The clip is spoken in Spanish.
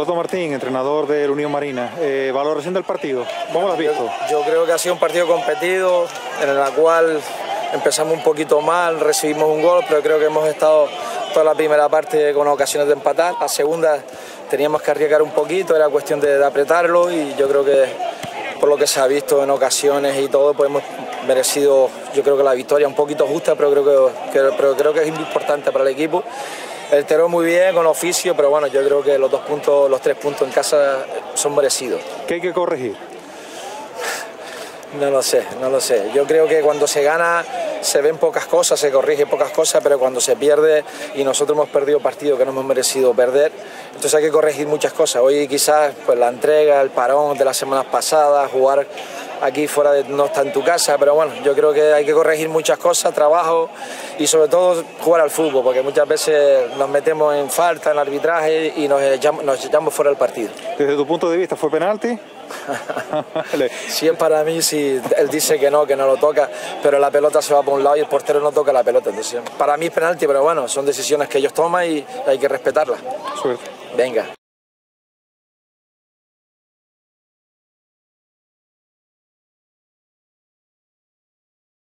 Eduardo Martín, entrenador de la Unión Marina, valoración del partido, ¿cómo lo has visto? Yo creo que ha sido un partido competido, en el cual empezamos un poquito mal, recibimos un gol, pero creo que hemos estado toda la primera parte con ocasiones de empatar. La segunda teníamos que arriesgar un poquito, era cuestión de apretarlo, y yo creo que por lo que se ha visto en ocasiones y todo, pues hemos merecido, yo creo que la victoria un poquito justa, pero creo que es importante para el equipo. El Teror muy bien, con oficio, pero bueno, yo creo que los tres puntos en casa son merecidos. ¿Qué hay que corregir? No lo sé. Yo creo que cuando se gana se ven pocas cosas, se corrigen pocas cosas, pero cuando se pierde, y nosotros hemos perdido partidos que no hemos merecido perder, entonces hay que corregir muchas cosas. Hoy quizás pues la entrega, el parón de las semanas pasadas, jugar aquí fuera de no está en tu casa, pero bueno, yo creo que hay que corregir muchas cosas, trabajo y sobre todo jugar al fútbol, porque muchas veces nos metemos en falta, en arbitraje, y nos echamos fuera del partido. Desde tu punto de vista, ¿fue penalti? Si es para mí, si él dice que no lo toca, pero la pelota se va por un lado y el portero no toca la pelota, entonces para mí es penalti, pero bueno, son decisiones que ellos toman y hay que respetarlas. Suerte. Venga.